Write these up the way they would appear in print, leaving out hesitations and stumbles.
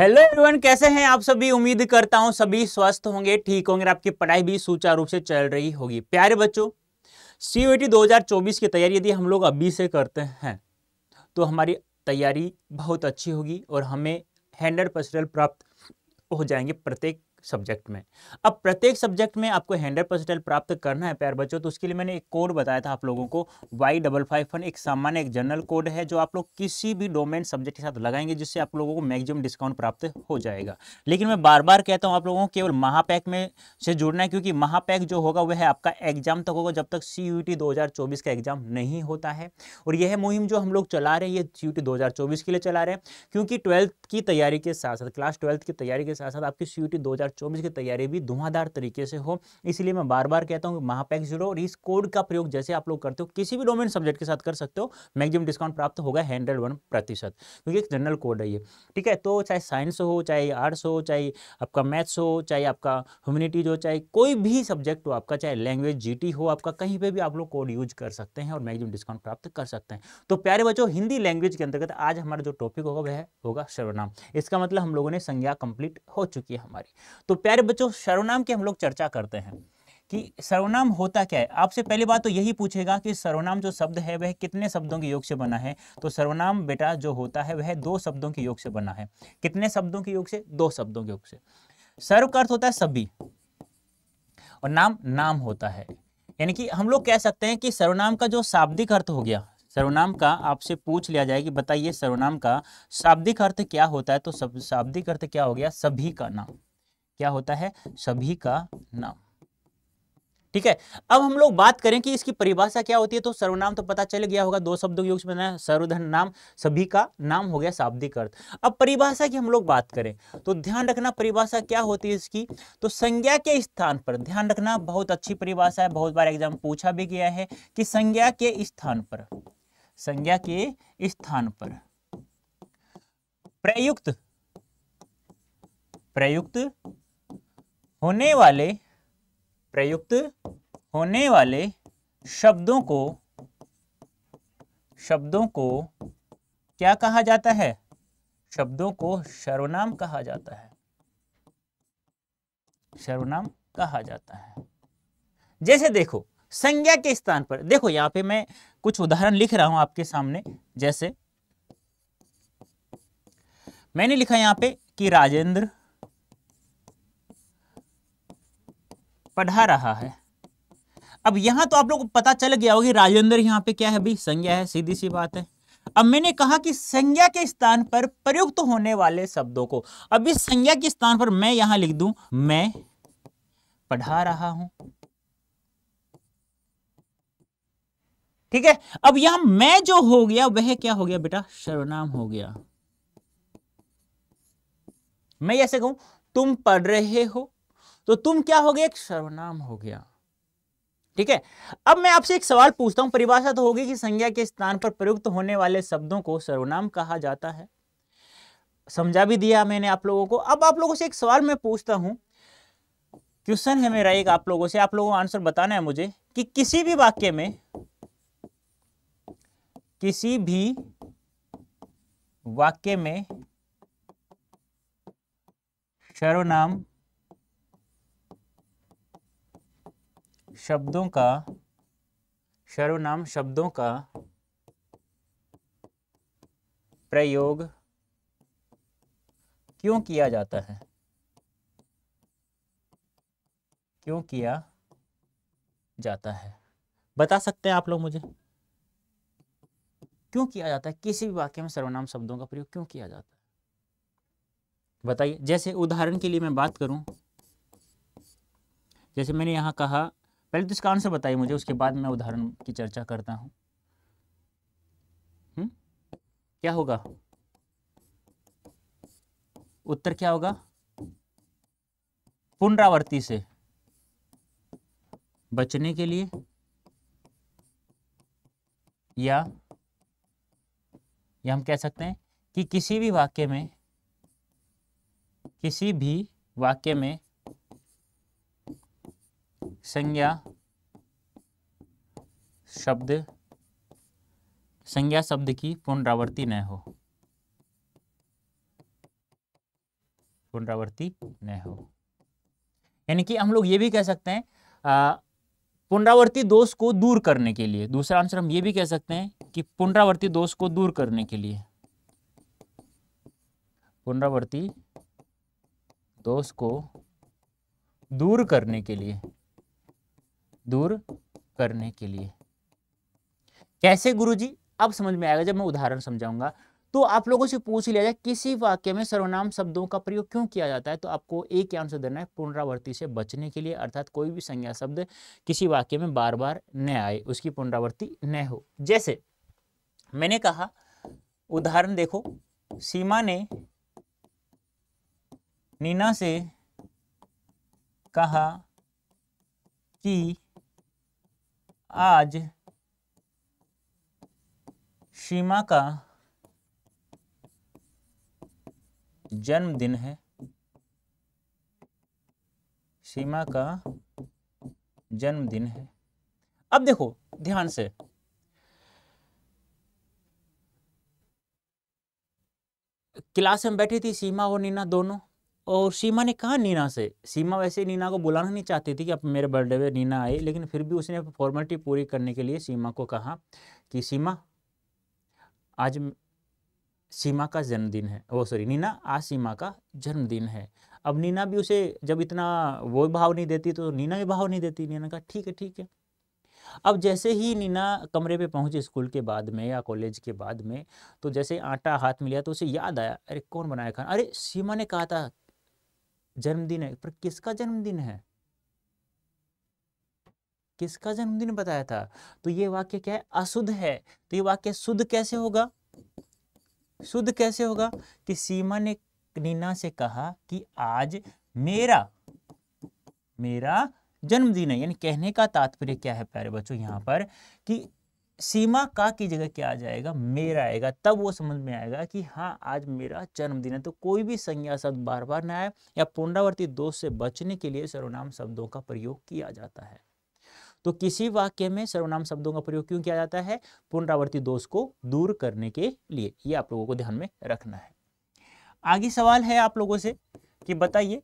Hello everyone, कैसे हैं आप सभी। उम्मीद करता हूं सभी स्वस्थ होंगे, ठीक होंगे, आपकी पढ़ाई भी सुचारू रूप से चल रही होगी। प्यारे बच्चों, CUET 2024 की तैयारी यदि हम लोग अभी से करते हैं तो हमारी तैयारी बहुत अच्छी होगी और हमें 100% प्राप्त हो जाएंगे प्रत्येक सब्जेक्ट में। अब प्रत्येक सब्जेक्ट में आपको 100% प्राप्त करना है प्यारे बच्चों, तो उसके लिए मैंने एक कोड बताया था आप लोगों को, Y551 एक सामान्य एक जनरल कोड है जो आप लोग किसी भी डोमेन सब्जेक्ट के साथ लगाएंगे, जिससे आप लोगों को मैक्सिमम डिस्काउंट प्राप्त हो जाएगा। लेकिन मैं बार बार कहता हूं आप लोगों को केवल महापैक में से जुड़ना है, क्योंकि महापैक जो होगा वह आपका एग्जाम तक होगा, जब तक CUET 2024 का एग्जाम नहीं होता है। और यह मुहिम जो हम लोग चला रहे हैं, ये CUET 2024 के लिए चला रहे हैं, क्योंकि क्लास 12th की तैयारी के साथ साथ आपकी CUET 2024 की तैयारी भी धुआंधार तरीके से हो। इसलिए मैं बार बार कहता हूं महापैक जुड़ो और इस कोड का प्रयोग जैसे आप लोग करते हो किसी भी डोमेन सब्जेक्ट के साथ कर सकते हो। मैक्सिमम डिस्काउंट प्राप्त होगा 101%, क्योंकि एक जनरल कोड है ये, ठीक है। तो चाहे साइंस हो, चाहे आर्ट्स हो, चाहे आपका मैथ्स हो, चाहे आपका ह्यूमैनिटीज हो, चाहे कोई भी सब्जेक्ट हो आपका, चाहे लैंग्वेज GT हो आपका, कहीं पर भी आप लोग कोड यूज कर सकते हैं और मैक्सिमम डिस्काउंट प्राप्त कर सकते हैं। तो प्यारे बच्चों, हिंदी लैंग्वेज के अंतर्गत आज हमारा जो टॉपिक होगा वह होगा सर्वनाम। इसका मतलब हम लोगों ने संज्ञा कंप्लीट हो चुकी है हमारी। तो प्यारे बच्चों, सर्वनाम की हम लोग चर्चा करते हैं कि सर्वनाम होता क्या है। आपसे पहली बात तो यही पूछेगा कि सर्वनाम जो शब्द है वह कितने शब्दों के योग से बना है। तो सर्वनाम बेटा जो होता है वह 2 शब्दों के योग से बना है। कितने शब्दों के योग से? 2 शब्दों के योग से। सर्व का अर्थ होता है सभी और नाम होता है, यानी कि हम लोग कह सकते हैं कि सर्वनाम का जो शाब्दिक अर्थ हो गया, सर्वनाम का आपसे पूछ लिया जाए कि बताइए सर्वनाम का शाब्दिक अर्थ क्या होता है, तो शाब्दिक अर्थ क्या हो गया? सभी का नाम। क्या होता है? सभी का नाम, ठीक है। अब हम लोग बात करें कि इसकी परिभाषा क्या होती है। तो सर्वनाम तो पता चल गया होगा, 2 शब्दों के योग से बना है, सर्वधन नाम, सभी का नाम हो गया शाब्दिक अर्थ। अब परिभाषा की हम लोग बात करें तो ध्यान रखना परिभाषा क्या होती है इसकी। तो संज्ञा के स्थान पर, ध्यान रखना बहुत अच्छी परिभाषा है, बहुत बार एग्जाम पूछा भी गया है कि संज्ञा के स्थान पर, संज्ञा के स्थान पर प्रयुक्त प्रयुक्त होने वाले शब्दों को क्या कहा जाता है? शब्दों को सर्वनाम कहा जाता है, सर्वनाम कहा जाता है। जैसे देखो संज्ञा के स्थान पर, देखो यहाँ पे मैं कुछ उदाहरण लिख रहा हूं आपके सामने। जैसे मैंने लिखा यहाँ पे कि राजेंद्र पढ़ा रहा है। अब यहां तो आप लोगों को पता चल गया होगा राजेंद्र यहाँ पे क्या है भाई, संज्ञा है, सीधी सी बात है। अब मैंने कहा कि संज्ञा के स्थान पर प्रयुक्त होने वाले शब्दों को, अब इस संज्ञा के स्थान पर मैं यहां लिख दूं मैं पढ़ा रहा हूं, ठीक है। अब यहां मैं जो हो गया वह क्या हो गया बेटा? सर्वनाम हो गया। मैं ऐसे कहूं तुम पढ़ रहे हो तो तुम क्या हो गया? एक सर्वनाम हो गया, ठीक है। अब मैं आपसे एक सवाल पूछता हूं, परिभाषा तो होगी कि संज्ञा के स्थान पर प्रयुक्त होने वाले शब्दों को सर्वनाम कहा जाता है, समझा भी दिया मैंने आप लोगों को। अब आप लोगों से एक सवाल मैं पूछता हूं, क्वेश्चन है मेरा एक आप लोगों से, आप लोगों को आंसर बताना है मुझे कि किसी भी वाक्य में, सर्वनाम शब्दों का प्रयोग क्यों किया जाता है? बता सकते हैं आप लोग मुझे क्यों किया जाता है? किसी भी वाक्य में सर्वनाम शब्दों का प्रयोग क्यों किया जाता है, बताइए। जैसे उदाहरण के लिए मैं बात करूं, जैसे मैंने यहां कहा, पहले तो इसका आंसर बताइए मुझे, उसके बाद मैं उदाहरण की चर्चा करता हूं। क्या होगा उत्तर? क्या होगा? पुनरावृत्ति से बचने के लिए या हम कह सकते हैं कि किसी भी वाक्य में संज्ञा शब्द की पुनरावृत्ति न हो, पुनरावृत्ति न हो। यानी कि हम लोग ये भी कह सकते हैं पुनरावृत्ति दोष को दूर करने के लिए, दूसरा आंसर हम ये भी कह सकते हैं कि पुनरावृत्ति दोष को दूर करने के लिए, पुनरावृत्ति दोष को दूर करने के लिए, दूर करने के लिए कैसे गुरुजी? अब समझ में आएगा जब मैं उदाहरण समझाऊंगा। तो आप लोगों से पूछ लिया जाए किसी वाक्य में सर्वनाम शब्दों का प्रयोग क्यों किया जाता है, तो आपको एक ही आंसर देना है, पुनरावृत्ति से बचने के लिए। अर्थात कोई भी संज्ञा शब्द किसी वाक्य में बार बार न आए, उसकी पुनरावृत्ति न हो। जैसे मैंने कहा उदाहरण देखो, सीमा ने नीना से कहा कि आज सीमा का जन्मदिन है, सीमा का जन्मदिन है। अब देखो ध्यान से, क्लास में बैठी थी सीमा और नीना दोनों, और सीमा ने कहा नीना से, सीमा वैसे नीना को बुलाना नहीं चाहती थी कि अब मेरे बर्थडे पे नीना आए, लेकिन फिर भी उसने फॉर्मेलिटी पूरी करने के लिए सीमा को कहा कि सीमा आज सीमा का जन्मदिन है, नीना आज सीमा का जन्मदिन है। अब नीना भी उसे जब इतना वो भाव नहीं देती तो नीना भी भाव नहीं देती, नीना कहा ठीक है ठीक है। अब जैसे ही नीना कमरे पे पहुंची स्कूल के बाद में या कॉलेज के बाद में, तो जैसे आटा हाथ में लिया तो उसे याद आया, अरे कौन बनाया खाना, अरे सीमा ने कहा था जन्मदिन है, पर किसका जन्मदिन है, किसका जन्मदिन बताया था? तो ये वाक्य क्या है? अशुद्ध है। तो ये वाक्य शुद्ध कैसे होगा? शुद्ध कैसे होगा कि सीमा ने नीना से कहा कि आज मेरा जन्मदिन है। यानी कहने का तात्पर्य क्या है प्यारे बच्चों यहाँ पर, कि सीमा का की जगह क्या आ जाएगा? मेरा आएगा, तब वो समझ में आएगा कि हाँ आज मेरा जन्मदिन है। तो कोई भी संज्ञा शब्द बार बार ना आए या पुनरावर्ती दोष से बचने के लिए सर्वनाम शब्दों का प्रयोग किया जाता है। तो किसी वाक्य में सर्वनाम शब्दों का प्रयोग क्यों किया जाता है? पुनरावर्ती दोष को दूर करने के लिए। ये आप लोगों को ध्यान में रखना है। आगे सवाल है आप लोगों से कि बताइए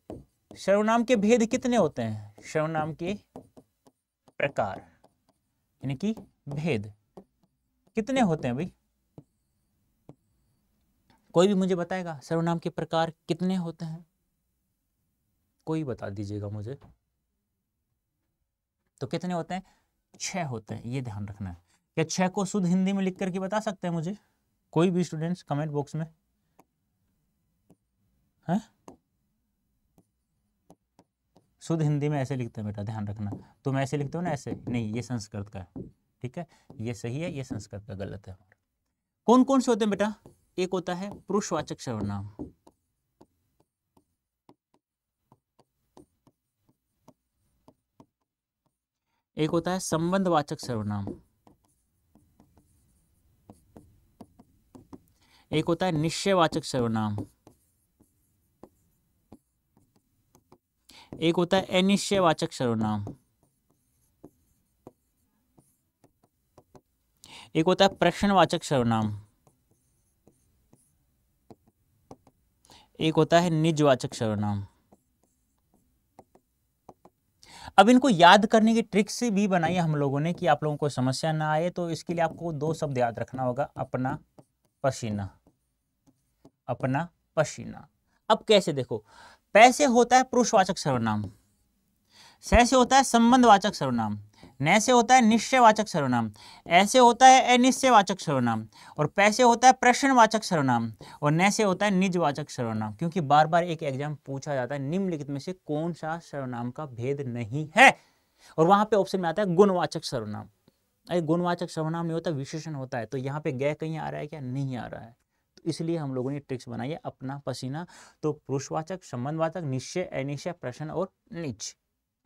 सर्वनाम के भेद कितने होते हैं, सर्वनाम के प्रकार यानी कि भेद कितने होते हैं भाई? कोई भी मुझे बताएगा सर्वनाम के प्रकार कितने होते हैं? कोई बता दीजिएगा मुझे। तो कितने होते हैं? 6 होते हैं, ये ध्यान रखना है। क्या 6 को शुद्ध हिंदी में लिख करके बता सकते हैं मुझे कोई भी स्टूडेंट्स कमेंट बॉक्स में? है शुद्ध हिंदी में ऐसे लिखते हैं बेटा, ध्यान रखना। तुम ऐसे लिखते हो ना, ऐसे नहीं, ये संस्कृत का है, ठीक है, ये सही है, ये संस्कृत का गलत है। कौन कौन से होते हैं बेटा? एक होता है पुरुषवाचक सर्वनाम, एक होता है संबंधवाचक सर्वनाम, एक होता है निश्चयवाचक सर्वनाम, एक होता है अनिश्चयवाचक सर्वनाम, एक होता है प्रश्नवाचक सर्वनाम, एक होता है निजवाचक सर्वनाम। अब इनको याद करने की ट्रिक से भी बनाई हम लोगों ने कि आप लोगों को समस्या ना आए, तो इसके लिए आपको 2 शब्द याद रखना होगा, अपना पसीना, अपना पसीना। अब कैसे देखो, प से होता है पुरुषवाचक सर्वनाम, स से होता है संबंधवाचक सर्वनाम, न से होता है निश्चयवाचक सर्वनाम, ऐ से होता है अनिश्चयवाचक सर्वनाम, और प से होता है प्रश्नवाचक सर्वनाम, और न से होता है निजवाचक सर्वनाम। क्योंकि बार बार एक एग्जाम पूछा जाता है निम्नलिखित में से कौन सा सर्वनाम का भेद नहीं है, और वहां पे ऑप्शन में आता है गुणवाचक सर्वनाम। अरे गुणवाचक सर्वनाम नहीं होता, विशेषण होता है। तो यहाँ पे गए कहीं आ रहा है क्या? नहीं आ रहा है। इसलिए हम लोगों ने ट्रिक्स बनाई है अपना पसीना। तो पुरुषवाचक, संबंधवाचक, निश्चय, अनिश्चय, प्रश्न और निज।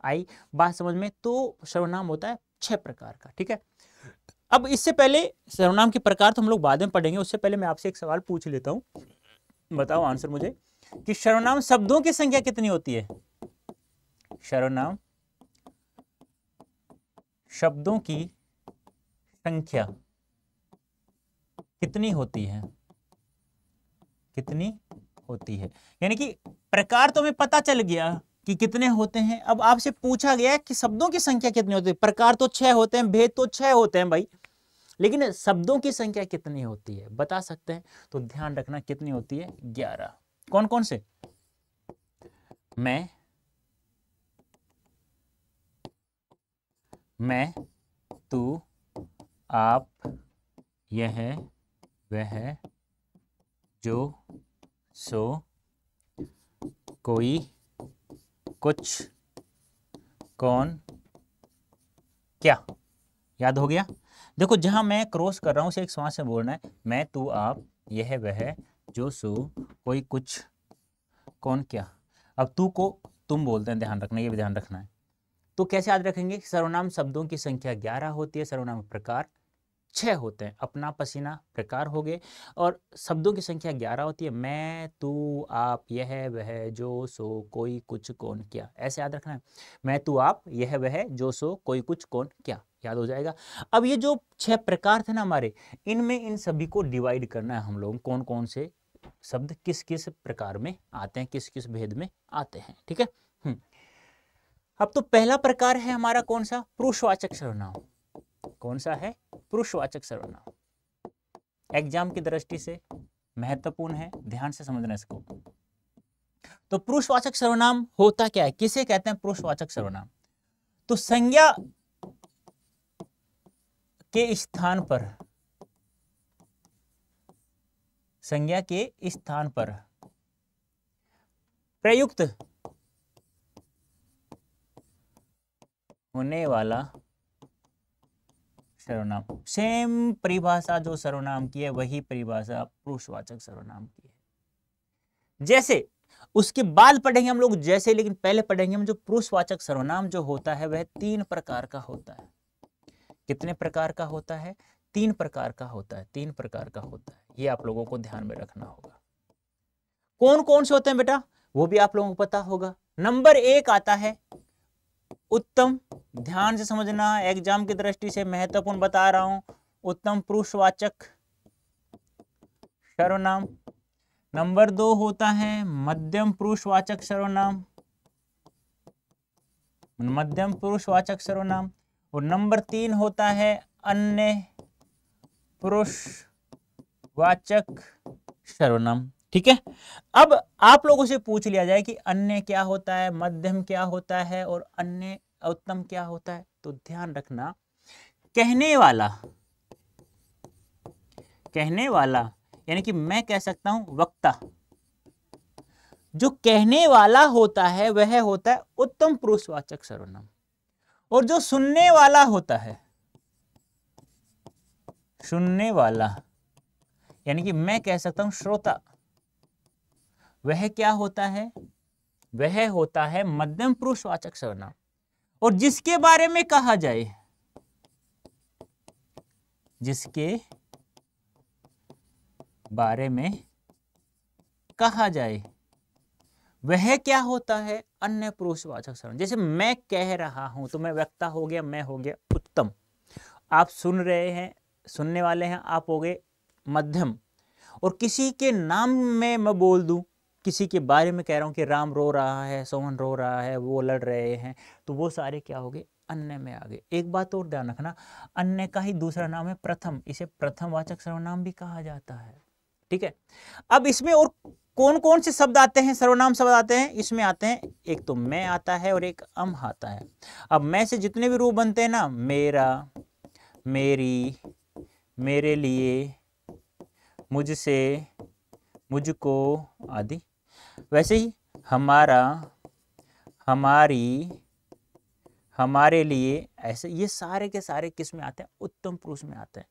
आई बात समझ में? तो सर्वनाम होता है 6 प्रकार का, ठीक है। अब इससे पहले सर्वनाम के प्रकार तो हम लोग बाद में पढ़ेंगे, उससे पहले मैं आपसे एक सवाल पूछ लेता हूं, बताओ आंसर मुझे कि सर्वनाम शब्दों की संख्या कितनी होती है? सर्वनाम शब्दों की संख्या कितनी होती है? कितनी होती है। यानी कि प्रकार तो हमें पता चल गया कि कितने होते हैं। अब आपसे पूछा गया कि शब्दों की संख्या कितनी होती है। प्रकार तो 6 होते हैं, भेद तो 6 होते हैं भाई, लेकिन शब्दों की संख्या कितनी होती है बता सकते हैं? तो ध्यान रखना कितनी होती है, 11। कौन कौन से? मैं, तू, आप, यह, वह, जो, सो, कोई, कुछ, कौन, क्या। याद हो गया? देखो जहां मैं क्रॉस कर रहा हूं उसे एक श्वास से बोलना है, मैं, तू, आप, यह, वह, जो, सो, कोई, कुछ, कौन, क्या। अब तू को तुम बोलते हैं, ध्यान रखना, ये भी ध्यान रखना है। तो कैसे याद रखेंगे? सर्वनाम शब्दों की संख्या 11 होती है, सर्वनाम प्रकार 6 होते हैं, अपना, पसीना प्रकार हो गए, और शब्दों की संख्या 11 होती है, मैं, तू, आप, यह, वह, जो, सो, कोई, कुछ, कौन, क्या। ऐसे याद रखना है, मैं, तू, आप, यह, वह, जो, सो, कोई, कुछ, कौन, क्या। याद हो जाएगा। अब ये जो 6 प्रकार थे ना हमारे, इनमें इन सभी को डिवाइड करना है हम लोग, कौन कौन से शब्द किस किस प्रकार में आते हैं, किस किस भेद में आते हैं, ठीक है। अब तो पहला प्रकार है हमारा कौन सा? पुरुषवाचक सर्वनाम। कौन सा है? पुरुषवाचक सर्वनाम। एग्जाम की दृष्टि से महत्वपूर्ण है, ध्यान से समझना इसको। तो पुरुषवाचक सर्वनाम होता क्या है, किसे कहते हैं पुरुषवाचक सर्वनाम? तो संज्ञा के स्थान पर, संज्ञा के स्थान पर प्रयुक्त होने वाला सर्वनाम। सेम परिभाषा जो सर्वनाम की है वही परिभाषा पुरुषवाचक सर्वनाम की है। जैसे, उसके बाद पढ़ेंगे हम लोग जैसे, लेकिन पहले पढ़ेंगे हम जो पुरुषवाचक सर्वनाम जो होता है वह 3 प्रकार का होता है। कितने प्रकार का होता है? 3 प्रकार का होता है, 3 प्रकार का होता है। ये आप लोगों को ध्यान में रखना होगा। कौन कौन से होते हैं बेटा, वो भी आप लोगों को पता होगा। नंबर 1 आता है उत्तम। ध्यान से समझना, एग्जाम की दृष्टि से महत्वपूर्ण बता रहा हूं, उत्तम पुरुषवाचक सर्वनाम। नंबर 2 होता है मध्यम पुरुषवाचक सर्वनाम, मध्यम पुरुषवाचक सर्वनाम। और नंबर 3 होता है अन्य पुरुषवाचक सर्वनाम, ठीक है। अब आप लोगों से पूछ लिया जाए कि अन्य क्या होता है, मध्यम क्या होता है और अन्य उत्तम क्या होता है। तो ध्यान रखना, कहने वाला यानी कि मैं कह सकता हूं, वक्ता, जो कहने वाला होता है वह होता है उत्तम पुरुषवाचक सर्वनाम। और जो सुनने वाला होता है, सुनने वाला यानी कि मैं कह सकता हूं श्रोता, वह क्या होता है? वह होता है मध्यम पुरुषवाचक सर्वनाम। और जिसके बारे में कहा जाए, जिसके बारे में कहा जाए वह क्या होता है? अन्य पुरुषवाचक सर्वनाम। जैसे मैं कह रहा हूं तो मैं वक्ता हो गया, मैं हो गया उत्तम। आप सुन रहे हैं, सुनने वाले हैं, आप हो गए मध्यम। और किसी के नाम में मैं बोल दूं, किसी के बारे में कह रहा हूँ कि राम रो रहा है, सोहन रो रहा है, वो लड़ रहे हैं, तो वो सारे क्या हो गए? अन्य में आ गए। एक बात और ध्यान रखना, अन्य का ही दूसरा नाम है प्रथम, इसे प्रथमवाचक सर्वनाम भी कहा जाता है, ठीक है। अब इसमें और कौन कौन से शब्द आते हैं, सर्वनाम शब्द आते हैं? इसमें आते हैं, एक तो मैं आता है और एक अम आता है। अब मैं से जितने भी रूप बनते हैं ना, मेरा, मेरी, मेरे लिए, मुझसे, मुझको आदि, वैसे ही हमारा, हमारी, हमारे लिए, ऐसे ये सारे के सारे किस में आते हैं? उत्तम पुरुष में आते हैं।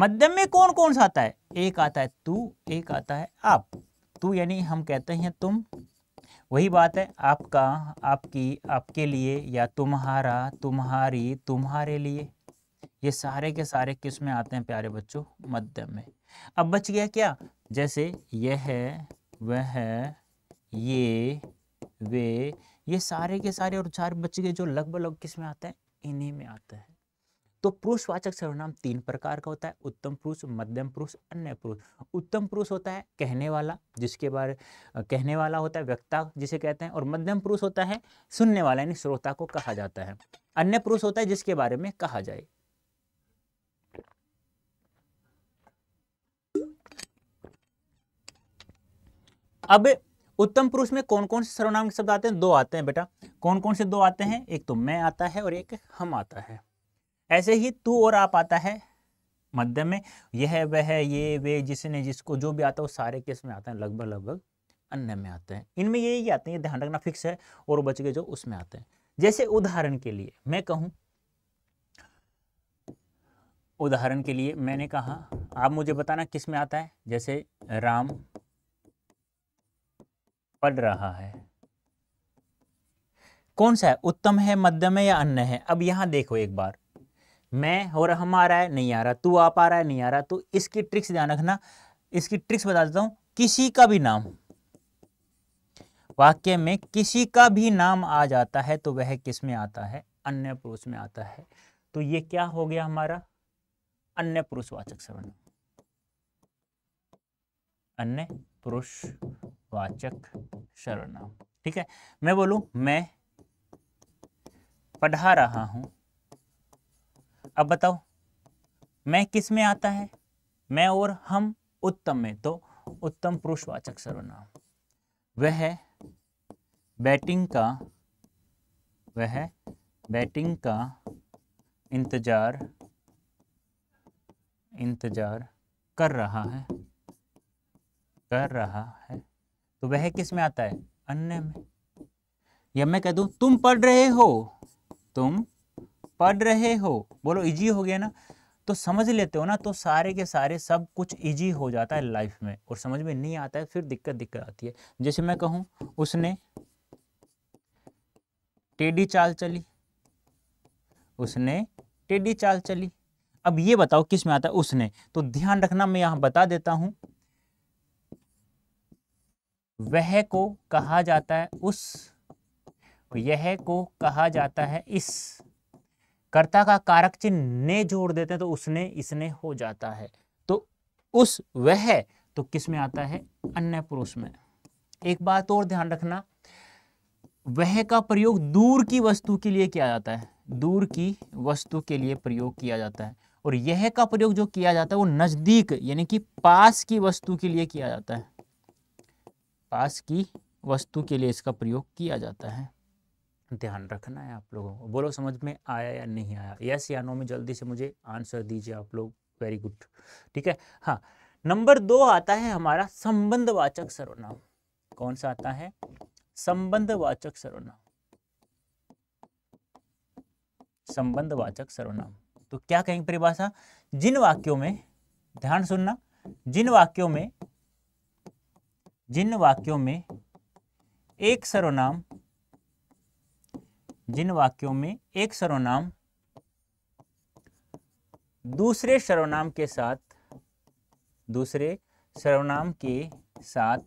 मध्यम में कौन कौन सा आता है? एक आता है तू, एक आता है आप। तू यानी हम कहते हैं तुम, वही बात है, आपका, आपकी, आपके लिए, या तुम्हारा, तुम्हारी, तुम्हारे लिए, ये सारे के सारे किस में आते हैं प्यारे बच्चों? मध्यम में। अब बच गया क्या? जैसे यह, वह, ये, वे, ये सारे के सारे और 4 बच गए जो लगभग किस में आते हैं? इन्हीं में आते हैं। तो पुरुषवाचक सर्वनाम 3 प्रकार का होता है, उत्तम पुरुष, मध्यम पुरुष, अन्य पुरुष। उत्तम पुरुष होता है कहने वाला, जिसके बारे कहने वाला होता है, वक्ता जिसे कहते हैं, और मध्यम पुरुष होता है सुनने वाला यानी श्रोता को कहा जाता है। अन्य पुरुष होता है जिसके बारे में कहा जाए। अब उत्तम पुरुष में कौन कौन से सर्वनाम के शब्द आते हैं? 2 आते हैं बेटा। कौन कौन से 2 आते हैं? एक तो मैं आता है और एक हम आता है। ऐसे ही तू और आप आता है मध्यम में। यह वह ये वे जिसने जिसको जो भी आता है वो सारे केस में आते हैं, लगभग लगभग अन्य में आते हैं। इनमें यही आते हैं, ध्यान रखना फिक्स है, और बच गए जो उसमें आते हैं। जैसे उदाहरण के लिए मैं कहूँ, उदाहरण के लिए मैंने कहा, आप मुझे बताना किस में आता है। जैसे राम पढ़ रहा है, कौन सा है? उत्तम है, मध्यम है या अन्य है? अब यहाँ देखो एक बार, मैं और हम आ रहा है, नहीं आ रहा, तू आप आ रहा है, नहीं आ रहा। तो इसकी ट्रिक्स ध्यान रखना, इसकी ट्रिक्स बता देता हूँ। किसी का भी नाम, वाक्य में किसी का भी नाम आ जाता है तो वह किस में आता है? अन्य पुरुष में आता है। तो ये क्या हो गया हमारा? अन्य पुरुषवाचक सर्वनाम, अन्य पुरुषवाचक सर्वनाम। ठीक है, मैं बोलूं मैं पढ़ा रहा हूं। अब बताओ मैं किस में आता है? मैं और हम उत्तम में, तो उत्तम पुरुषवाचक सर्वनाम। वह बैटिंग का इंतजार कर रहा है, तो वह किस में आता है? अन्य में। या मैं कह दूं तुम पढ़ रहे हो, बोलो इजी हो गया ना? तो समझ लेते हो ना, तो सारे के सारे सब कुछ इजी हो जाता है लाइफ में। और समझ में नहीं आता है फिर दिक्कत आती है। जैसे मैं कहूँ उसने टेढ़ी चाल चली। अब ये बताओ किस में आता है? उसने। तो ध्यान रखना, मैं यहाँ बता देता हूँ, वह को कहा जाता है उस, यह को कहा जाता है इस। कर्ता का कारक चिन्ह ने जोड़ देते हैं तो उसने इसने हो जाता है। तो उस वह तो किस में आता है? अन्य पुरुष में। एक बात और ध्यान रखना, वह का प्रयोग दूर की वस्तु के लिए किया जाता है, दूर की वस्तु के लिए प्रयोग किया जाता है। और यह का प्रयोग जो किया जाता है वो नजदीक यानी कि पास की वस्तु के लिए किया जाता है, पास की वस्तु के लिए इसका प्रयोग किया जाता है। ध्यान रखना है आप लोगों को। बोलो समझ में आया या नहीं आया? यस या नो में जल्दी से मुझे आंसर दीजिए आप लोग। वेरी गुड, ठीक है। हाँ, नंबर 2 आता है हमारा संबंधवाचक सर्वनाम। कौन सा आता है? संबंधवाचक सर्वनाम। संबंधवाचक सर्वनाम तो क्या कहेंगे परिभाषा? जिन वाक्यों में, ध्यान सुनना, जिन वाक्यों में एक सर्वनाम, जिन वाक्यों में एक सर्वनाम दूसरे सर्वनाम के साथ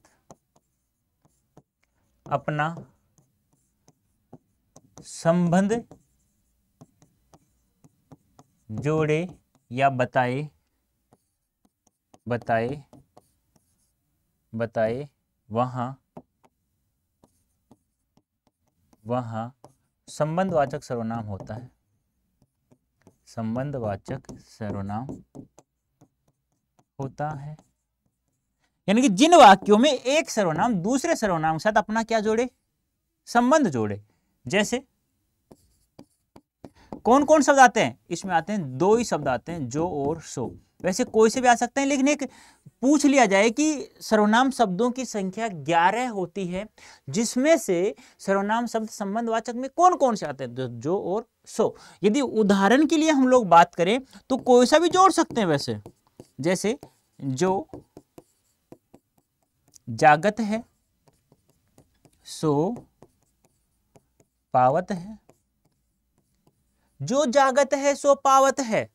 अपना संबंध जोड़े या बताए, वहां संबंधवाचक सर्वनाम होता है। संबंधवाचक सर्वनाम होता है यानी कि जिन वाक्यों में एक सर्वनाम दूसरे सर्वनाम के साथ अपना क्या जोड़े? संबंध जोड़े। जैसे कौन कौन शब्द आते हैं इसमें? आते हैं 2 ही शब्द आते हैं, जो और सो। वैसे कोई से भी आ सकते हैं, लेकिन एक पूछ लिया जाए कि सर्वनाम शब्दों की संख्या 11 होती है, जिसमें से सर्वनाम शब्द संबंधवाचक में कौन कौन से आते हैं? जो और सो। यदि उदाहरण के लिए हम लोग बात करें तो कोई सा भी जोड़ सकते हैं वैसे। जैसे जो जागत है, सो पावत है। जो जागत है सो पावत है,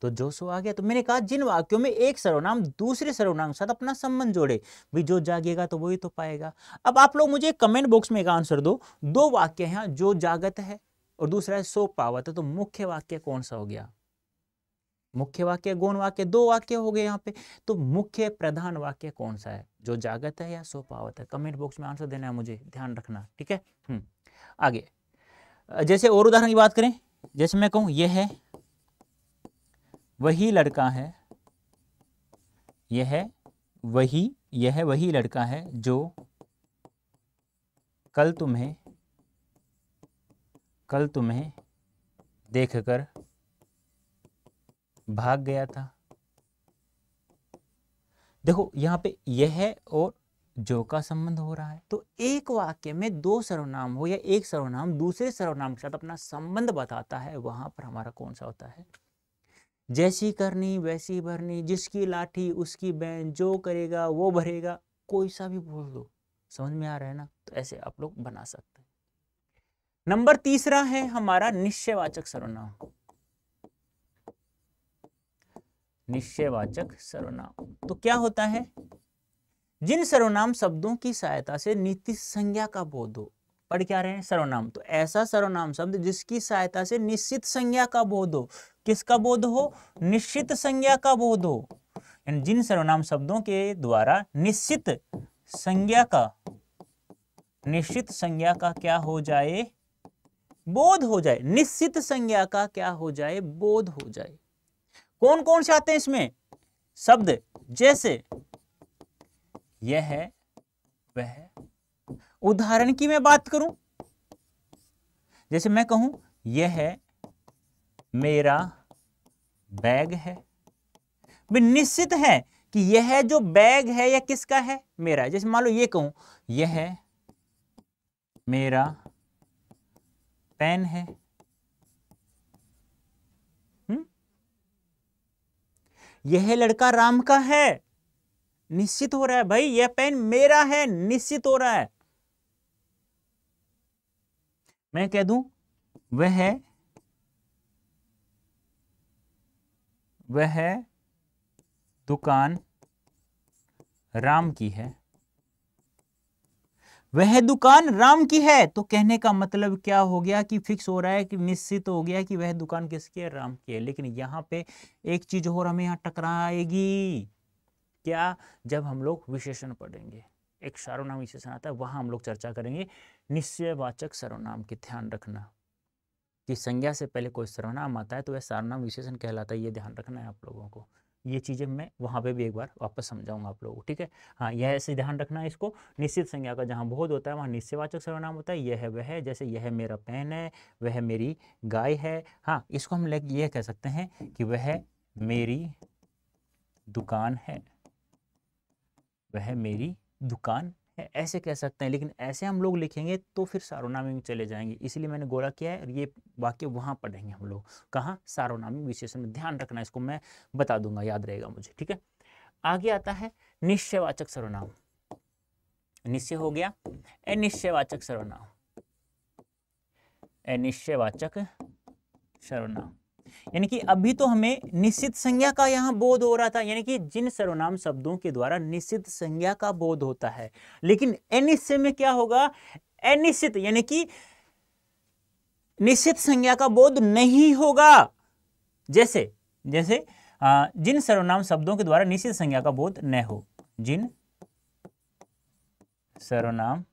तो जो सो आ गया। तो मैंने कहा जिन वाक्यों में एक सर्वनाम दूसरे सर्वनाम के साथ अपना संबंध जोड़े, भी जो जागेगा तो वही तो पाएगा। अब आप लोग मुझे कमेंट बॉक्स में एक आंसर दो। 2 वाक्य हैं, जो जागत है और दूसरा है सोपावत। तो मुख्य वाक्य कौन सा हो गया? मुख्य वाक्य, गौण वाक्य, दो वाक्य हो गए यहाँ पे। तो मुख्य प्रधान वाक्य कौन सा है, जो जागत है या सोपावत है? कमेंट बॉक्स में आंसर देना है मुझे, ध्यान रखना, ठीक है। आगे जैसे और उदाहरण की बात करें, जैसे मैं कहूँ यह है वही लड़का है, यह वही लड़का है जो कल तुम्हें देखकर भाग गया था। देखो यहाँ पे यह और जो का संबंध हो रहा है, तो एक वाक्य में दो सर्वनाम हो या एक सर्वनाम दूसरे सर्वनाम के साथ अपना संबंध बताता है, वहां पर हमारा कौन सा होता है? जैसी करनी वैसी भरनी, जिसकी लाठी उसकी बैंड, जो करेगा वो भरेगा, कोई सा भी बोल दो, समझ में आ रहा है ना। तो ऐसे आप लोग बना सकते हैं। नंबर तीसरा है हमारा निश्चयवाचक सर्वनाम। निश्चयवाचक सर्वनाम तो क्या होता है? जिन सर्वनाम शब्दों की सहायता से नीति संज्ञा का बोध हो। पढ़ क्या रहे हैं? सर्वनाम। तो ऐसा सर्वनाम शब्द जिसकी सहायता से निश्चित संज्ञा का बोध हो। किसका बोध हो? निश्चित संज्ञा का बोध हो। यानी जिन सर्वनाम शब्दों के द्वारा निश्चित संज्ञा का क्या हो जाए? बोध हो जाए। निश्चित संज्ञा का क्या हो जाए? बोध हो जाए। कौन कौन से आते हैं इसमें शब्द? जैसे, यह है, वह है। उदाहरण की मैं बात करूं, जैसे मैं कहूं यह है मेरा बैग है। मैं निश्चित है कि यह जो बैग है या किसका है? मेरा। जैसे मान लो ये कहूं यह है मेरा पेन है। यह लड़का राम का है, निश्चित हो रहा है भाई यह पेन मेरा है, निश्चित हो रहा है। मैं कह दूं वह है दुकान राम की है। वह दुकान राम की है, तो कहने का मतलब क्या हो गया? कि फिक्स हो रहा है, कि निश्चित हो गया कि वह दुकान किसकी है? राम की है। लेकिन यहाँ पे एक चीज और हमें यहाँ टकराएगी, क्या? जब हम लोग विशेषण पढ़ेंगे, एक सर्वनाम विशेषण आता है, वहां हम लोग चर्चा करेंगे निश्चयवाचक सर्वनाम की। ध्यान रखना कि संज्ञा से पहले कोई सर्वनाम आता है तो वह सर्वनाम विशेषण कहलाता है, ये ध्यान रखना है आप लोगों को। ये चीजें मैं वहां पे भी एक बार वापस समझाऊंगा आप लोगों को, ठीक है। हाँ, यह ऐसे ध्यान रखना है इसको। निश्चित संज्ञा का जहाँ बोध होता है वहाँ निश्चयवाचक सर्वनाम होता है। यह है, वह है। जैसे यह मेरा पेन है, वह मेरी गाय है। हाँ, इसको हम यह कह सकते हैं कि वह मेरी दुकान है, वह मेरी दुकान है, ऐसे कह सकते हैं। लेकिन ऐसे हम लोग लिखेंगे तो फिर सार्वनामिक में चले जाएंगे, इसलिए मैंने गोरा किया है। और ये वाक्य वहाँ पढ़ेंगे हम लोग, कहाँ? सार्वनामिक विशेषण में। ध्यान रखना, इसको मैं बता दूंगा, याद रहेगा मुझे, ठीक है। आगे आता है निश्चयवाचक सर्वनाम। निश्चय हो गया, अनिश्चयवाचक सर्वनाम। अनिश्चयवाचक सर्वनाम यानी कि अभी तो हमें निश्चित संज्ञा का यहाँ बोध हो रहा था, यानी कि जिन सर्वनाम शब्दों के द्वारा निश्चित संज्ञा का बोध होता है। लेकिन अनिश्चय में क्या होगा? अनिश्चित यानी कि निश्चित संज्ञा का बोध नहीं होगा। जैसे जिन सर्वनाम शब्दों के द्वारा निश्चित संज्ञा का बोध न हो। जिन सर्वनाम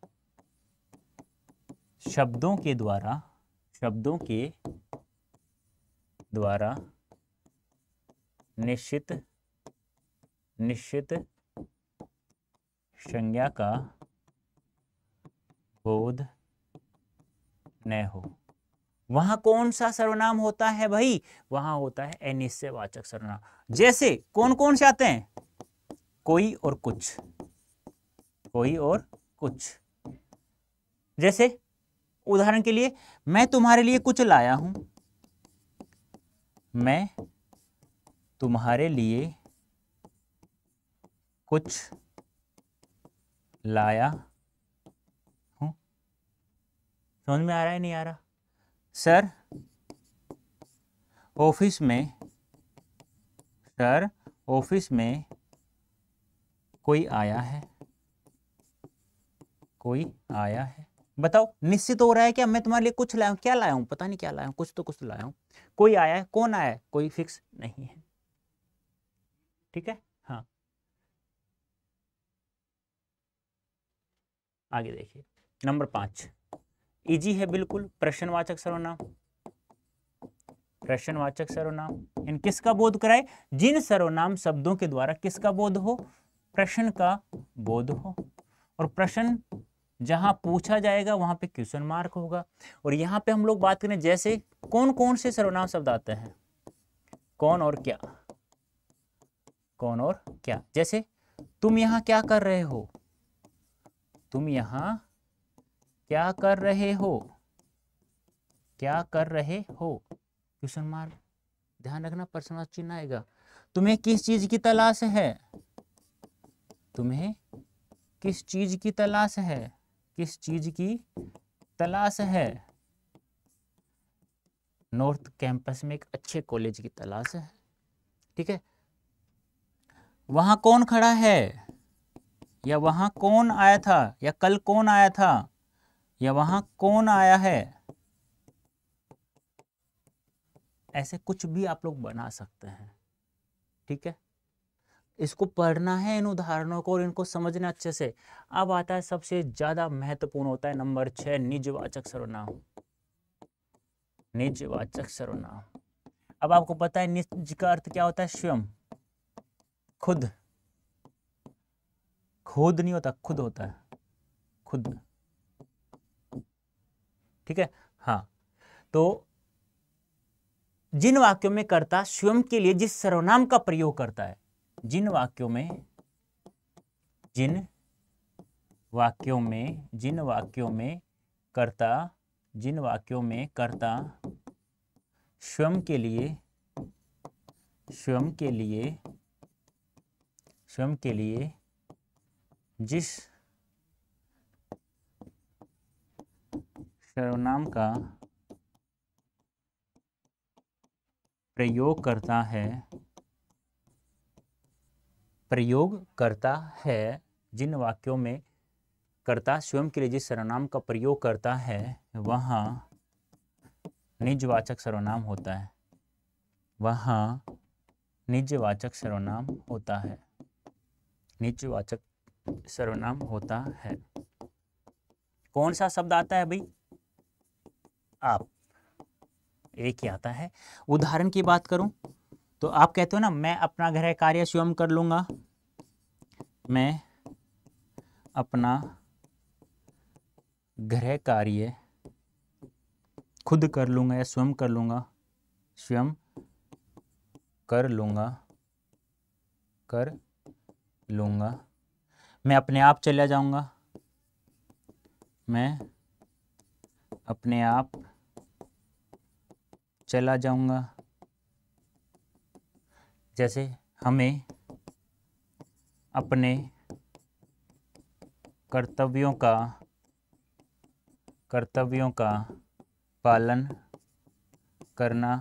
शब्दों के द्वारा निश्चित संज्ञा का बोध न हो, वहां कौन सा सर्वनाम होता है भाई? वहां होता है अनिश्चयवाचक सर्वनाम। जैसे कौन कौन से आते हैं? कोई और कुछ, कोई और कुछ। जैसे उदाहरण के लिए, मैं तुम्हारे लिए कुछ लाया हूं, मैं तुम्हारे लिए कुछ लाया हूं। समझ में आ रहा है, नहीं आ रहा? सर ऑफिस में कोई आया है, कोई आया है। बताओ निश्चित हो रहा है कि मैं तुम्हारे लिए कुछ लाया हूँ, क्या लाया हूँ पता नहीं, क्या लाया हूँ, कुछ तो कुछ लाया हूँ। कोई आया है, कौन आया है कोई फिक्स नहीं है, ठीक है। हाँ आगे देखिए नंबर 5 इजी है बिल्कुल। प्रश्नवाचक सर्वनाम, प्रश्नवाचक सर्वनाम इन किसका बोध कराए, जिन सर्वनाम शब्दों के द्वारा किसका बोध हो, प्रश्न का बोध हो। और प्रश्न जहां पूछा जाएगा वहां पे क्वेश्चन मार्क होगा। और यहाँ पे हम लोग बात करें जैसे कौन कौन से सर्वनाम शब्द आते हैं, कौन और क्या, कौन और क्या। जैसे तुम यहाँ क्या कर रहे हो, तुम यहाँ क्या कर रहे हो, क्या कर रहे हो, क्वेश्चन मार्क, ध्यान रखना प्रश्नवाचक चिन्ह आएगा। तुम्हें किस चीज की तलाश है, तुम्हें किस चीज की तलाश है, किस चीज की तलाश है। नॉर्थ कैंपस में एक अच्छे कॉलेज की तलाश है, ठीक है। वहां कौन खड़ा है, या वहां कौन आया था, या कल कौन आया था, या वहां कौन आया है। ऐसे कुछ भी आप लोग बना सकते हैं, ठीक है। इसको पढ़ना है इन उदाहरणों को और इनको समझना अच्छे से। अब आता है सबसे ज्यादा महत्वपूर्ण होता है नंबर 6 निजवाचक सर्वनाम, निजवाचक सर्वनाम। अब आपको पता है निज का अर्थ क्या होता है, स्वयं, खुद, खुद नहीं होता, खुद होता है, खुद, ठीक है। हाँ तो जिन वाक्यों में कर्ता स्वयं के लिए जिस सर्वनाम का प्रयोग करता है, जिन वाक्यों में, जिन वाक्यों में, जिन वाक्यों में कर्ता, जिन वाक्यों में कर्ता स्वयं के लिए, स्वयं के लिए, स्वयं के लिए जिस सर्वनाम का प्रयोग करता है, प्रयोग करता है, जिन वाक्यों में कर्ता स्वयं के लिए जिस सर्वनाम का प्रयोग करता है वहाँ निजवाचक सर्वनाम होता है, वहाँ निजवाचक सर्वनाम होता है, निजवाचक सर्वनाम होता है। कौन सा शब्द आता है भाई, आप, एक ही आता है। उदाहरण की बात करूं तो आप कहते हो ना, मैं अपना गृह कार्य स्वयं कर लूंगा, मैं अपना गृह कार्य खुद कर लूंगा या स्वयं कर लूंगा, स्वयं कर लूंगा, कर लूंगा। मैं अपने आप चला जाऊंगा, मैं अपने आप चला जाऊंगा। जैसे हमें अपने कर्तव्यों का, कर्तव्यों का पालन करना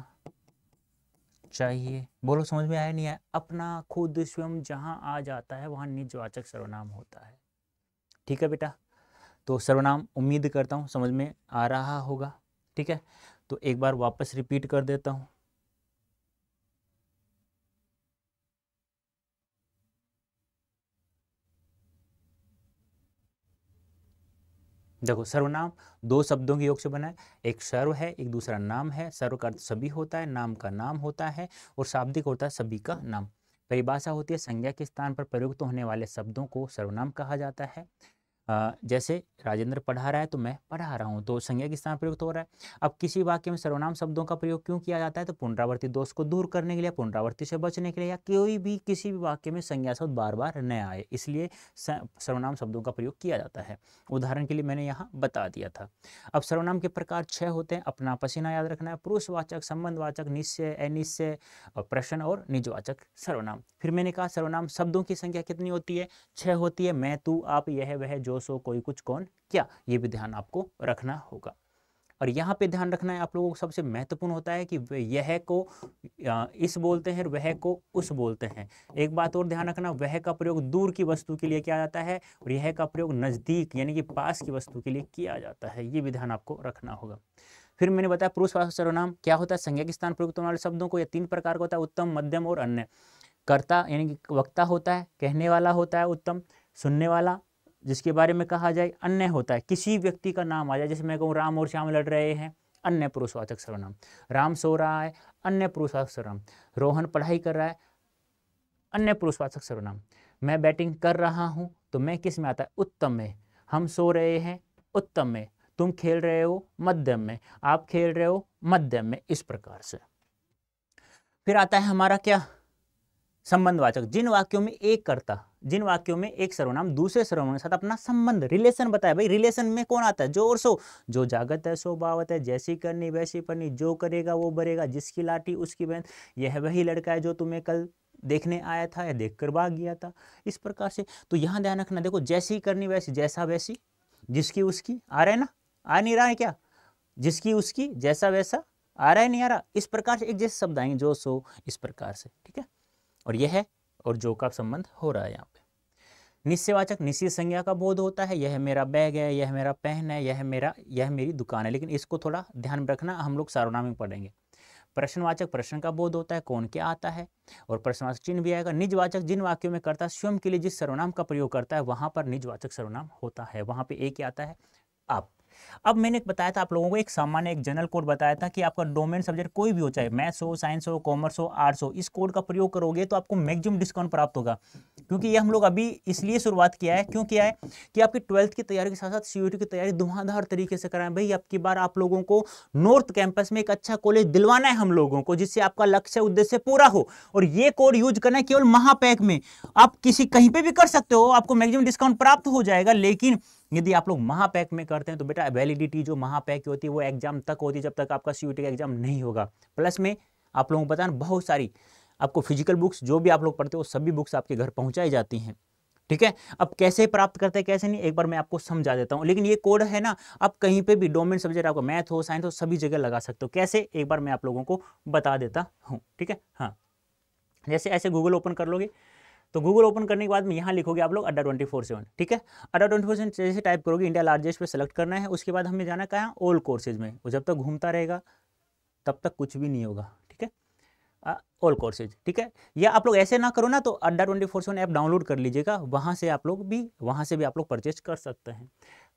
चाहिए। बोलो समझ में आया नहीं आया। अपना, खुद, स्वयं जहां आ जाता है वहां निजवाचक सर्वनाम होता है, ठीक है बेटा। तो सर्वनाम उम्मीद करता हूँ समझ में आ रहा होगा, ठीक है। तो एक बार वापस रिपीट कर देता हूँ। देखो सर्वनाम दो शब्दों के योग से बना है, एक सर्व है, एक दूसरा नाम है। सर्व का अर्थ सभी होता है, नाम का नाम होता है, और शाब्दिक होता है सभी का नाम। परिभाषा होती है संज्ञा के स्थान पर प्रयुक्त होने वाले शब्दों को सर्वनाम कहा जाता है। जैसे राजेंद्र पढ़ा रहा है तो मैं पढ़ा रहा हूँ, तो संज्ञा के स्थान प्रयुक्त हो रहा है। अब किसी वाक्य में सर्वनाम शब्दों का प्रयोग क्यों किया जाता है, तो पुनरावर्ती दोष को दूर करने के लिए, पुनरावर्ती से बचने के लिए, या कोई भी किसी भी वाक्य में संज्ञा शब्द बार बार न आए, इसलिए सर्वनाम शब्दों का प्रयोग किया जाता है। उदाहरण के लिए मैंने यहाँ बता दिया था। अब सर्वनाम के प्रकार 6 होते हैं। अपना, पसीना याद रखना है, पुरुषवाचक, संबंधवाचक, निश्चय, अनिश्चय, और प्रश्न और निजवाचक सर्वनाम। फिर मैंने कहा सर्वनाम शब्दों की संख्या कितनी होती है, 6 होती है। मैं, तू, आप, यह, वह, कोई, कुछ, कौन, क्या, ये भी ध्यान आपको रखना होगा। और यहाँ पे ध्यान रखना है आप लोगों को, सबसे महत्वपूर्ण होता है कि यह को इस बोलते हैं, वह को उस बोलते हैं। एक बात और ध्यान रखना, वह का प्रयोग दूर की वस्तु के लिए किया जाता है और यह का प्रयोग नज़दीक यानी कि पास की वस्तु के लिए किया जाता है, ये भी ध्यान आपको रखना होगा। फिर मैंने बताया पुरुषवाचक सर्वनाम क्या होता है, संज्ञा के स्थान प्रयुक्त होने वाले शब्दों को, यह तीन प्रकार का होता है, उत्तम, मध्यम और अन्य। कर्ता यानी कि वक्ता होता है, कहने वाला होता है उत्तम, सुनने वाला जिसके बारे में कहा जाए अन्य होता है, किसी व्यक्ति का नाम आ जाए, जैसे मैं कहूँ राम और श्याम लड़ रहे हैं, अन्य पुरुषवाचक सर्वनाम। राम सो रहा है, अन्य पुरुषवाचक सर्वनाम। रोहन पढ़ाई कर रहा है, अन्य पुरुषवाचक सर्वनाम। मैं बैटिंग कर रहा हूँ, तो मैं किस में आता है, उत्तम में। हम सो रहे हैं, उत्तम में। तुम खेल रहे हो, मध्यम में। आप खेल रहे हो, मध्यम में। इस प्रकार से फिर आता है हमारा क्या, संबंधवाचक। जिन वाक्यों में एक कर्ता, जिन वाक्यों में एक सर्वनाम दूसरे सर्वनाम के साथ अपना संबंध, रिलेशन बताया। भाई रिलेशन में कौन आता है, जो और सो। जो जागत है सो बावत है, जैसी करनी वैसी पढ़नी, जो करेगा वो भरेगा, जिसकी लाठी उसकी बहन। यह वही लड़का है जो तुम्हें कल देखने आया था या देख कर भाग गया था। इस प्रकार से तो यहाँ ध्यान रखना, देखो जैसी करनी वैसी, जैसा वैसी, जिसकी उसकी, आ रहा है ना, आ नहीं रहा है क्या, जिसकी उसकी, जैसा वैसा, आ रहा है नहीं आ रहा। इस प्रकार से एक जैसे शब्द आएंगे, जो सो, इस प्रकार से, ठीक है। और यह है और जो का संबंध हो रहा है यहाँ पे। निश्चयवाचक, निश्चय संज्ञा का बोध होता है, यह मेरा बैग है, यह मेरा पेन है, यह मेरी दुकान है, लेकिन इसको थोड़ा ध्यान में रखना, हम लोग सर्वनाम में पढ़ेंगे। प्रश्नवाचक, प्रश्न का बोध होता है, कौन क्या आता है, और प्रश्नवाचक चिन्ह भी आएगा। निजवाचक, जिन वाक्यों में कर्ता स्वयं के लिए जिस सर्वनाम का प्रयोग करता है वहां पर निजवाचक सर्वनाम होता है, वहां पे एक ही आता है आप। अब मैंने बताया था आप लोगों को एक सामान्य, एक जनरल कोड बताया था कि आपका डोमेन सब्जेक्ट कोई भी हो, चाहे मैथ्स हो, साइंस हो, कॉमर्स हो, आर्ट्स हो, इस कोड का प्रयोग करोगे तो आपको मैक्सिमम डिस्काउंट प्राप्त होगा। क्योंकि ये हम लोग अभी इसलिए शुरुआत किया है, क्यों किया है कि आपकी ट्वेल्थ की तैयारी के साथ साथ सीयूटी की तैयारी धुआंधार तरीके से कराएं। भाई आपकी बार आप लोगों को नॉर्थ कैंपस में एक अच्छा कॉलेज दिलवाना है हम लोगों को, जिससे आपका लक्ष्य उद्देश्य पूरा हो। और ये कोड यूज करना है केवल महापैक में, आप किसी कहीं पर भी कर सकते हो, आपको मैक्सिमम डिस्काउंट प्राप्त हो जाएगा। लेकिन यदि आप लोग महापैक में करते हैं तो बेटा वैलिडिटी जो महापैक की होती है वो एग्जाम तक होती है, जब तक आपका सीयूटी का एग्जाम नहीं होगा। प्लस में आप लोगों को बताना, बहुत सारी आपको फिजिकल बुक्स जो भी आप लोग पढ़ते हो सभी बुक्स आपके घर पहुंचाई जाती हैं, ठीक है। अब कैसे प्राप्त करते हैं कैसे नहीं, एक बार मैं आपको समझा देता हूँ। लेकिन ये कोड है ना, आप कहीं पे भी डोमेन सब्जेक्ट आपको मैथ हो, साइंस हो, सभी जगह लगा सकते हो। कैसे, एक बार मैं आप लोगों को बता देता हूँ, ठीक है। हाँ, जैसे ऐसे गूगल ओपन कर लोगे तो गूगल ओपन करने के बाद में यहाँ लिखोगे आप लोग अड्डा 24/7, ठीक है। अड्डा 24/7 जैसे टाइप करोगे, इंडिया लार्जेस्ट पे सेलेक्ट करना है। उसके बाद हमें जाना कहाँ, ऑल कोर्सेज में। वो जब तक घूमता रहेगा तब तक कुछ भी नहीं होगा, ठीक है, ऑल कोर्सेज, ठीक है। या आप लोग ऐसे ना करो ना, तो अड्डा 24/7 ऐप डाउनलोड कर लीजिएगा, वहाँ से भी आप लोग परचेज कर सकते हैं।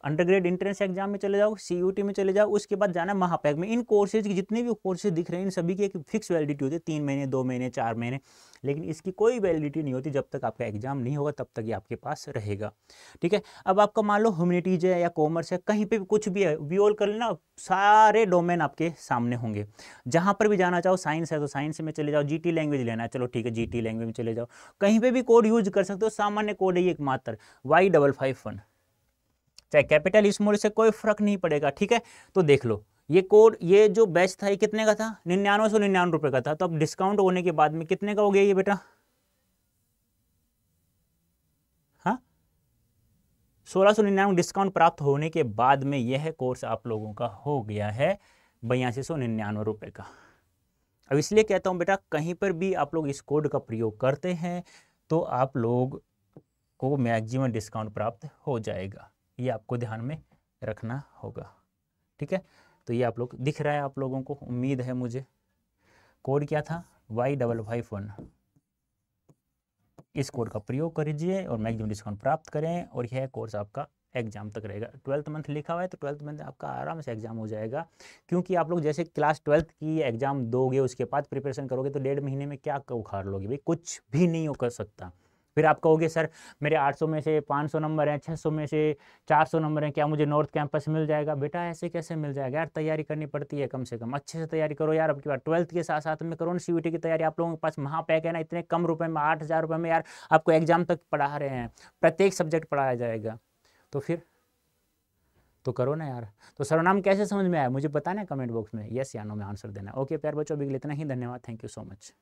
अंडरग्रेड एंट्रेंस एग्जाम में चले जाओ, सीयूटी में चले जाओ, उसके बाद जाना महापैक में। इन कोर्सेज की जितने भी कोर्सेज दिख रहे हैं इन सभी की एक फिक्स वैलिडिटी होती है, 3 महीने, 2 महीने, 4 महीने, लेकिन इसकी कोई वैलिडिटी नहीं होती। जब तक आपका एग्जाम नहीं होगा तब तक ये आपके पास रहेगा, ठीक है। अब आपका मान लो ह्यूमैनिटीज है या कॉमर्स है, कहीं पे भी कुछ भी है, विओल कर लेना, सारे डोमेन आपके सामने होंगे। जहाँ पर भी जाना चाहो, साइंस है तो साइंस में चले जाओ, जीटी लैंग्वेज लेना है, चलो ठीक है जीटी लैंग्वेज में चले जाओ। कहीं पर भी कोड यूज कर सकते हो, सामान्य कोड है एकमात्र, Y551, चाहे कैपिटल स्मॉल से कोई फर्क नहीं पड़ेगा, ठीक है। तो देख लो ये कोड, ये जो बैच था ये कितने का था, 9999 रुपये का था। तो अब डिस्काउंट होने के बाद में कितने का हो गया ये बेटा, हाँ 1699 डिस्काउंट प्राप्त होने के बाद में यह कोर्स आप लोगों का हो गया है 8299 रुपये का। अब इसलिए कहता हूँ बेटा, कहीं पर भी आप लोग इस कोड का प्रयोग करते हैं तो आप लोग को मैक्सिमम डिस्काउंट प्राप्त हो जाएगा, ये आपको ध्यान में रखना होगा, ठीक है। तो ये आप लोग दिख रहा है आप लोगों को, उम्मीद है मुझे। कोड क्या था, Y551, इस कोड का प्रयोग करिए और मैक्सिमम डिस्काउंट प्राप्त करें। और यह कोर्स आपका एग्जाम तक रहेगा, 12th मंथ लिखा हुआ है, तो 12th मंथ आपका आराम से एग्जाम हो जाएगा। क्योंकि आप लोग जैसे क्लास 12th की एग्जाम दोगे, उसके बाद प्रिपरेशन करोगे तो 1.5 महीने में क्या उखाड़ लोगे भाई, कुछ भी नहीं हो कर सकता। फिर आप कहोगे सर मेरे 800 में से 500 नंबर हैं, 600 में से 400 नंबर हैं, क्या मुझे नॉर्थ कैंपस मिल जाएगा? बेटा ऐसे कैसे मिल जाएगा यार, तैयारी करनी पड़ती है, कम से कम अच्छे से तैयारी करो यार। अब की बार 12th के साथ साथ में करो ना सीयूटी की तैयारी। आप लोगों के पास महापैक है ना, इतने कम रुपए में 8000 रुपये में यार आपको एग्जाम तक पढ़ा रहे हैं, प्रत्येक सब्जेक्ट पढ़ाया जाएगा, तो फिर तो करो ना यार। तो सर्वनाम कैसे समझ में आया मुझे बताना है कमेंट बॉक्स में, यस या नो में आंसर देना। ओके प्यारे बच्चों, अभी के लिए इतना ही, धन्यवाद, थैंक यू सो मच।